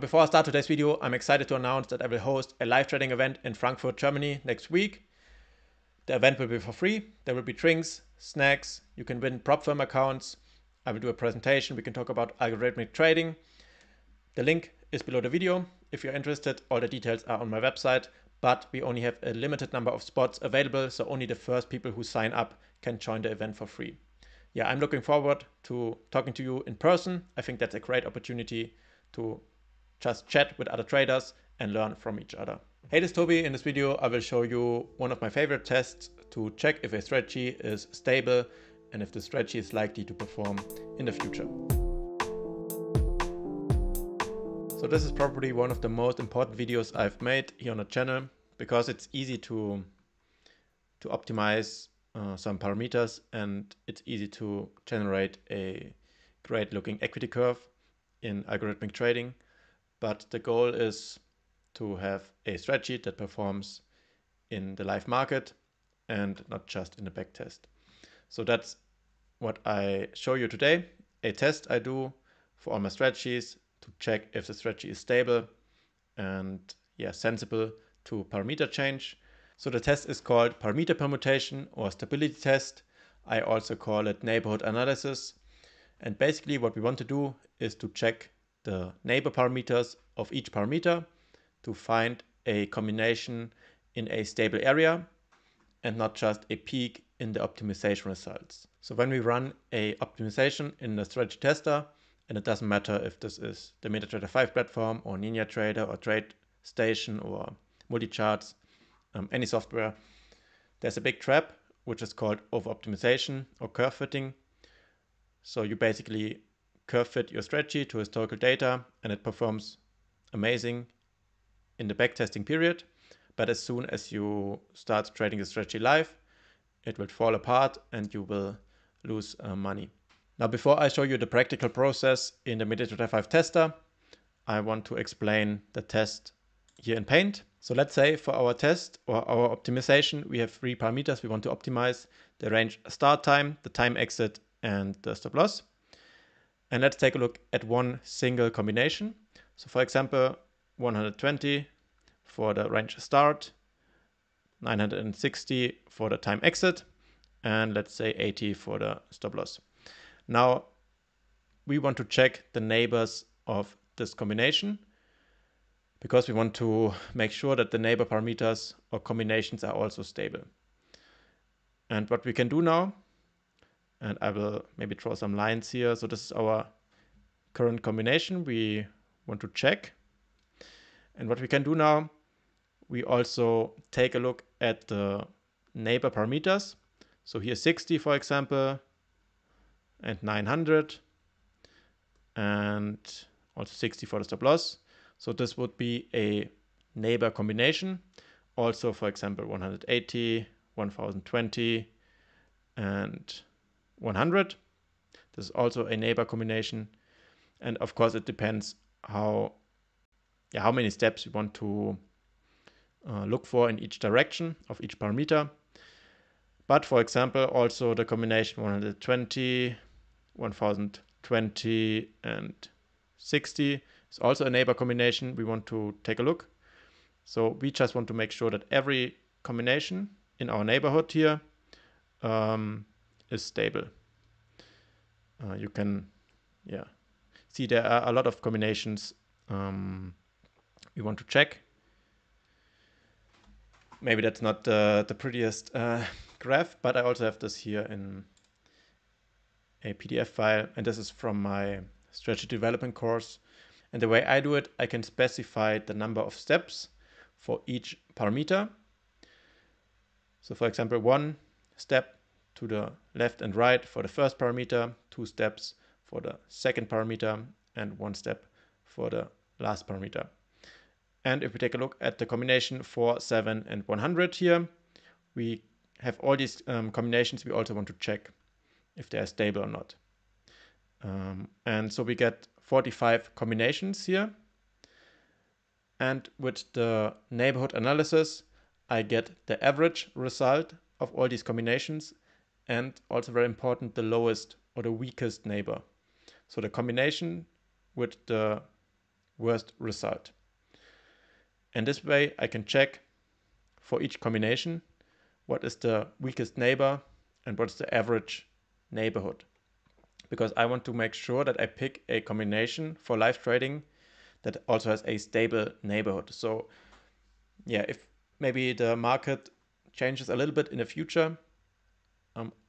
Before I start today's video, I'm excited to announce that I will host a live trading event in Frankfurt, Germany next week. The event will be for free. There will be drinks, snacks, you can win prop firm accounts. I will do a presentation. We can talk about algorithmic trading. The link is below the video. If you're interested, all the details are on my website, but we only have a limited number of spots available. So only the first people who sign up can join the event for free. Yeah, I'm looking forward to talking to you in person. I think that's a great opportunity to just chat with other traders and learn from each other. Hey, this is Tobi. In this video, I will show you one of my favorite tests to check if a strategy is stable and if the strategy is likely to perform in the future. So this is probably one of the most important videos I've made here on the channel because it's easy to optimize some parameters, and it's easy to generate a great looking equity curve in algorithmic trading. But the goal is to have a strategy that performs in the live market and not just in the backtest. So that's what I show you today, a test I do for all my strategies to check if the strategy is stable and sensible to parameter change. So the test is called parameter permutation or stability test. I also call it neighborhood analysis. And basically what we want to do is to check the neighbor parameters of each parameter to find a combination in a stable area and not just a peak in the optimization results. So when we run a optimization in the strategy tester, and it doesn't matter if this is the MetaTrader 5 platform or NinjaTrader or TradeStation or MultiCharts, any software, there's a big trap which is called over-optimization or curve fitting. So you basically curve fit your strategy to historical data and it performs amazing in the backtesting period. But as soon as you start trading the strategy live, it will fall apart and you will lose money. Now, before I show you the practical process in the MetaTrader 5 tester, I want to explain the test here in Paint. So let's say for our test or our optimization, we have three parameters we want to optimize: the range start time, the time exit, and the stop loss. And let's take a look at one single combination. So for example, 120 for the range start, 960 for the time exit, and let's say 80 for the stop loss. Now we want to check the neighbors of this combination because we want to make sure that the neighbor parameters or combinations are also stable. And what we can do now, and I will maybe draw some lines here. So this is our current combination we want to check. And what we can do now, we also take a look at the neighbor parameters. So here 60, for example, and 900, and also 60 for the stop loss. So this would be a neighbor combination. Also, for example, 180, 1020, and 100. This is also a neighbor combination, and of course it depends how many steps you want to look for in each direction of each parameter. But for example, also the combination 120, 1020, and 60 is also a neighbor combination we want to take a look. So we just want to make sure that every combination in our neighborhood here is stable. You can see there are a lot of combinations we want to check. Maybe that's not the prettiest graph, but I also have this here in a PDF file, and this is from my strategy development course. And the way I do it, I can specify the number of steps for each parameter. So for example, one step to the left and right for the first parameter, two steps for the second parameter, and one step for the last parameter. And if we take a look at the combination 4, 7, and 100 here, we have all these combinations we also want to check if they are stable or not. And so we get 45 combinations here. And with the neighborhood analysis, I get the average result of all these combinations, and also very important, the lowest or the weakest neighbor. So the combination with the worst result. And this way I can check for each combination what is the weakest neighbor and what's the average neighborhood. Because I want to make sure that I pick a combination for live trading that also has a stable neighborhood. So yeah, if maybe the market changes a little bit in the future,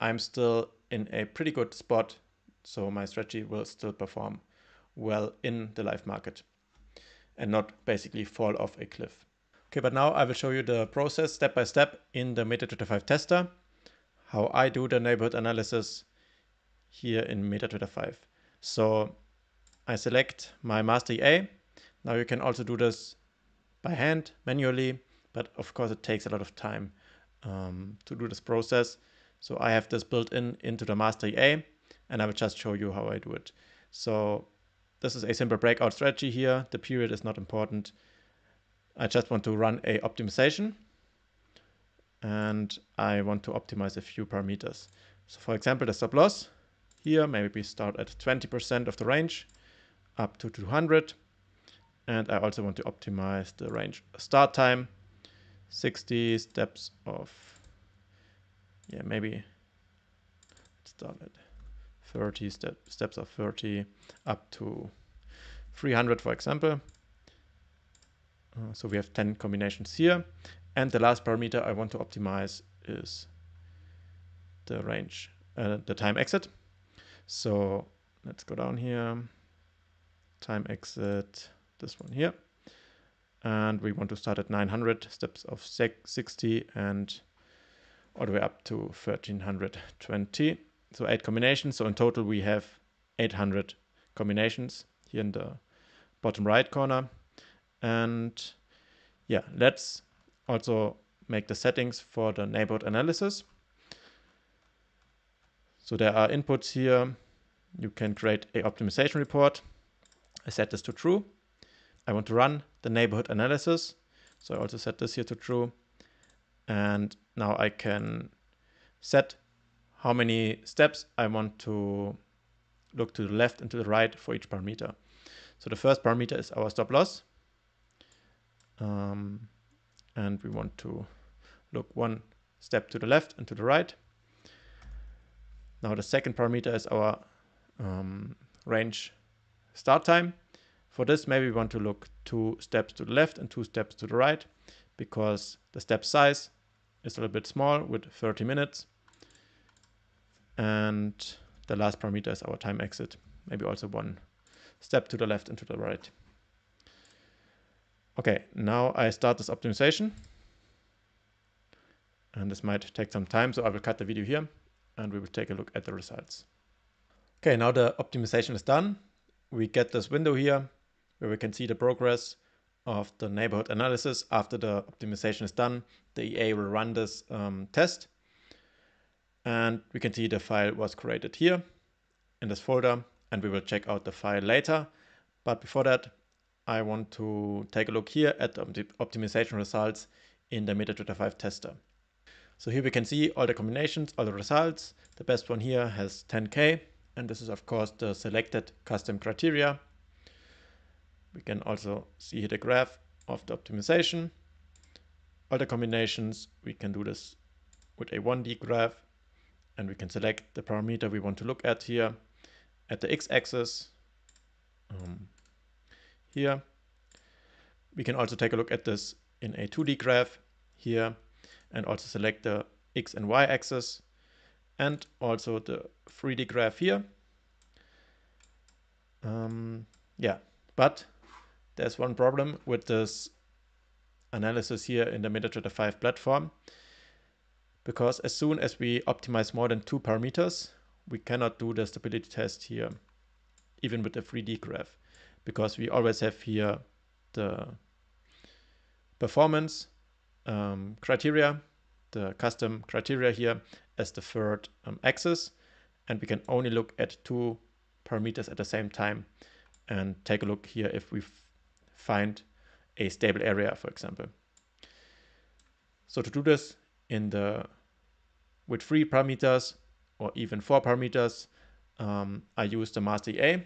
I'm still in a pretty good spot. So my strategy will still perform well in the live market and not basically fall off a cliff. Okay, but now I will show you the process step by step in the MetaTrader 5 tester, how I do the neighborhood analysis here in MetaTrader 5. So I select my master EA. Now you can also do this by hand manually, but of course it takes a lot of time to do this process. So I have this built in into the master EA, and I will just show you how I do it. So this is a simple breakout strategy here. The period is not important. I just want to run a optimization and I want to optimize a few parameters. So for example, the stop loss here, maybe we start at 20% of the range up to 200. And I also want to optimize the range start time, 60 steps of, yeah, maybe start at 30 steps of 30 up to 300, for example. So we have 10 combinations here. And the last parameter I want to optimize is the range, the time exit. So let's go down here, time exit, this one here. And we want to start at 900 steps of 60 and all the way up to 1320. So 8 combinations. So in total, we have 800 combinations here in the bottom right corner. And yeah, let's also make the settings for the neighborhood analysis. So there are inputs here. You can create a optimization report. I set this to true. I want to run the neighborhood analysis. So I also set this here to true. And now I can set how many steps I want to look to the left and to the right for each parameter. So the first parameter is our stop loss. And we want to look one step to the left and to the right. Now the second parameter is our range start time. For this, maybe we want to look 2 steps to the left and 2 steps to the right, because the step size is a little bit small with 30 minutes. And the last parameter is our time exit, maybe also 1 step to the left and to the right. Okay, now I start this optimization. And this might take some time, so I will cut the video here and we will take a look at the results. Okay, now the optimization is done. We get this window here where we can see the progress of the neighborhood analysis. After the optimization is done, the EA will run this test. And we can see the file was created here in this folder, and we will check out the file later. But before that, I want to take a look here at the optimization results in the MetaTrader 5 tester. So here we can see all the combinations, all the results. The best one here has 10K, and this is of course the selected custom criteria. We can also see here the graph of the optimization. All the combinations, we can do this with a 1D graph, and we can select the parameter we want to look at here at the x-axis. Here we can also take a look at this in a 2D graph here, and also select the x and y axis, and also the 3D graph here. Yeah, but there's one problem with this analysis here in the MetaTrader 5 platform, because as soon as we optimize more than 2 parameters, we cannot do the stability test here, even with the 3D graph. Because we always have here the performance criteria, the custom criteria here as the third axis, and we can only look at 2 parameters at the same time and take a look here if we find a stable area, for example. So to do this in the with 3 parameters or even 4 parameters, I use the master EA.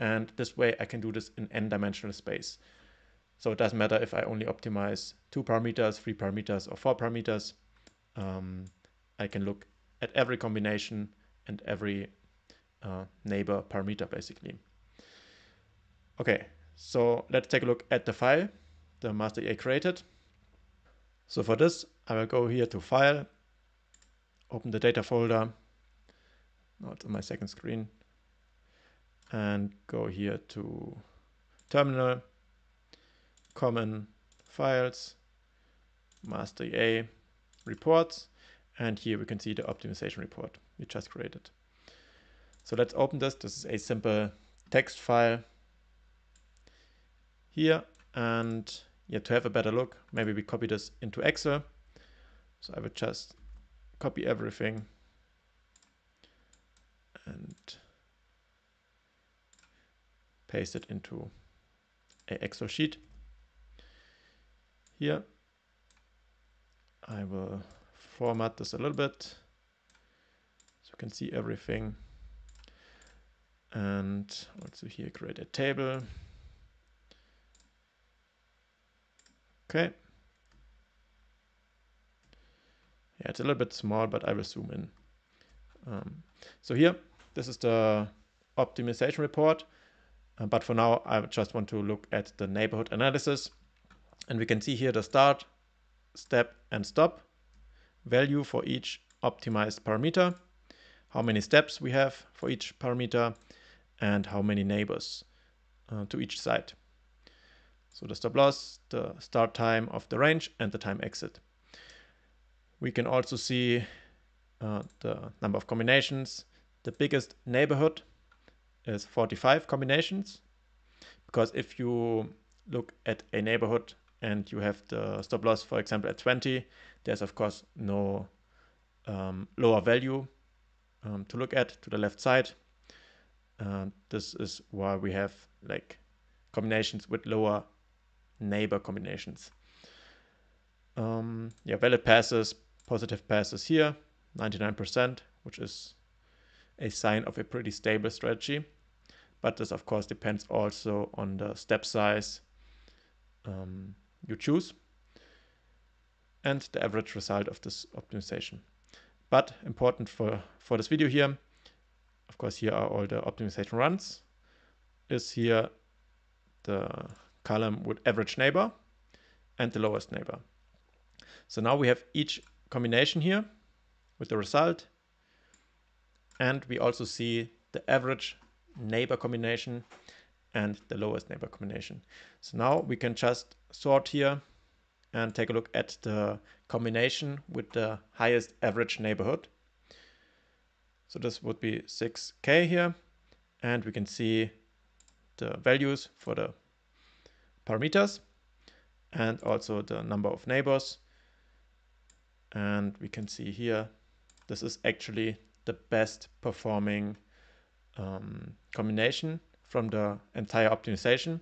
And this way I can do this in n-dimensional space. So it doesn't matter if I only optimize 2 parameters, 3 parameters, or 4 parameters. I can look at every combination and every neighbor parameter basically. Okay, so let's take a look at the file, the master EA created. So for this, I will go here to File, open the data folder, not on my second screen, and go here to Terminal, Common, Files, Master EA, Reports, and here we can see the optimization report we just created. So let's open this. This is a simple text file here, and yeah, to have a better look, maybe we copy this into Excel. So I would just copy everything and paste it into an Excel sheet. Here, I will format this a little bit so you can see everything. And also here, create a table. Okay. Yeah, it's a little bit small, but I will zoom in. So here, this is the optimization report. But for now, I just want to look at the neighborhood analysis. And we can see here the start, step, and stop value for each optimized parameter, how many steps we have for each parameter, and how many neighbors to each side. So the stop loss, the start time of the range, and the time exit. We can also see the number of combinations. The biggest neighborhood is 45 combinations, because if you look at a neighborhood and you have the stop loss, for example, at 20, there's of course no lower value to look at to the left side. This is why we have like combinations with lower neighbor combinations. Yeah, valid passes, positive passes here, 99%, which is a sign of a pretty stable strategy. But this, of course, depends also on the step size you choose and the average result of this optimization. But important for this video here, of course, here are all the optimization runs, is here the column with average neighbor and the lowest neighbor. So now we have each combination here with the result, and we also see the average neighbor combination and the lowest neighbor combination. So now we can just sort here and take a look at the combination with the highest average neighborhood. So this would be 6K here, and we can see the values for the parameters and also the number of neighbors. And we can see here, this is actually the best performing combination from the entire optimization,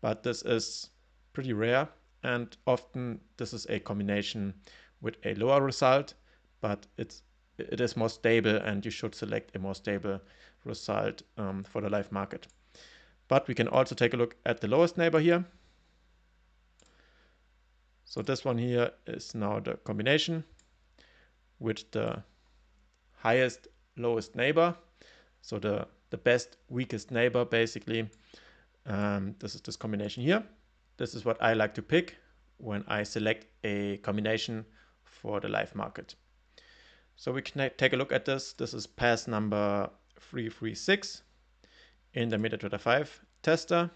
but this is pretty rare, and often this is a combination with a lower result, but it is more stable, and you should select a more stable result for the live market. But we can also take a look at the lowest neighbor here. So this one here is now the combination with the highest lowest neighbor, so the best weakest neighbor basically. This is this combination here. This is what I like to pick when I select a combination for the live market. So we can take a look at this. This is pass number 336 in the MetaTrader 5 tester.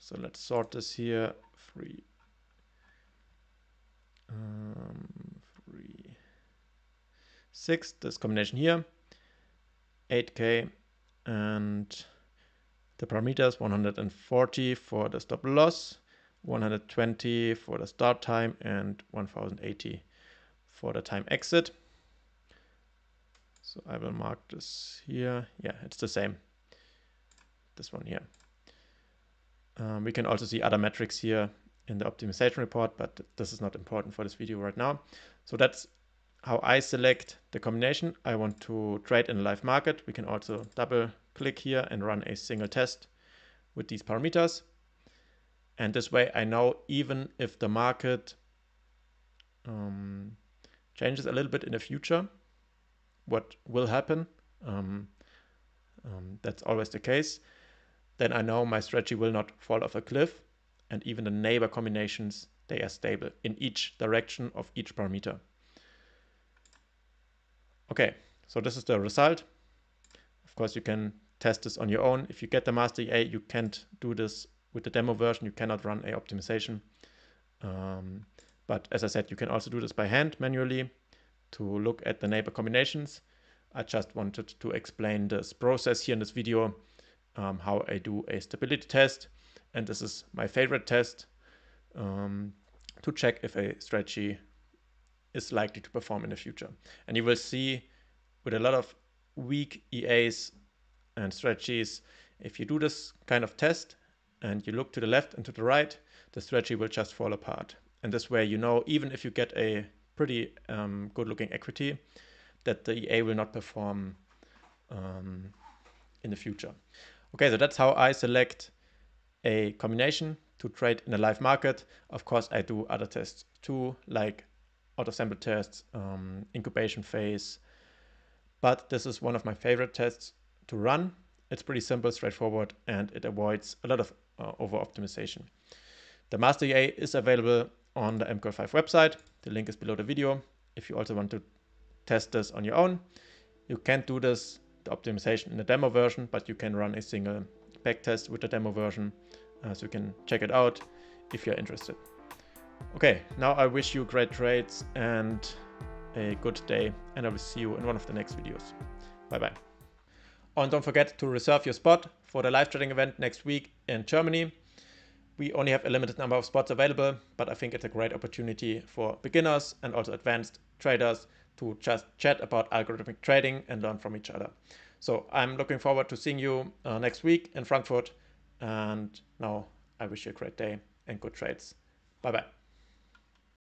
So let's sort this here. 3, 6, this combination here, 8K, and the parameters 140 for the stop loss, 120 for the start time, and 1080 for the time exit. So I will mark this here. Yeah, it's the same, this one here. We can also see other metrics here in the optimization report, but this is not important for this video right now. So that's how I select the combination I want to trade in the live market. We can also double click here and run a single test with these parameters. And this way I know even if the market changes a little bit in the future, what will happen, that's always the case, then I know my strategy will not fall off a cliff, and even the neighbor combinations, they are stable in each direction of each parameter. Okay, so this is the result. Of course, you can test this on your own. If you get the master EA, you can't do this with the demo version. You cannot run a optimization. But as I said, you can also do this by hand manually to look at the neighbor combinations. I just wanted to explain this process here in this video, how I do a stability test. And this is my favorite test to check if a strategy is likely to perform in the future. And you will see with a lot of weak EAs and strategies, if you do this kind of test and you look to the left and to the right, the strategy will just fall apart. And this way, you know, even if you get a pretty good looking equity, that the EA will not perform in the future. Okay, so that's how I select a combination to trade in a live market. Of course, I do other tests too, like auto-sample tests, incubation phase, but this is one of my favorite tests to run. It's pretty simple, straightforward, and it avoids a lot of over-optimization. The master EA is available on the MQL5 website. The link is below the video. If you also want to test this on your own, you can't do this, the optimization in the demo version, but you can run a single backtest with the demo version, so you can check it out if you're interested. Okay, now I wish you great trades and a good day, and I will see you in one of the next videos. Bye-bye. And don't forget to reserve your spot for the live trading event next week in Germany. We only have a limited number of spots available, but I think it's a great opportunity for beginners and also advanced traders to just chat about algorithmic trading and learn from each other. So I'm looking forward to seeing you next week in Frankfurt. And now I wish you a great day and good trades. Bye-bye.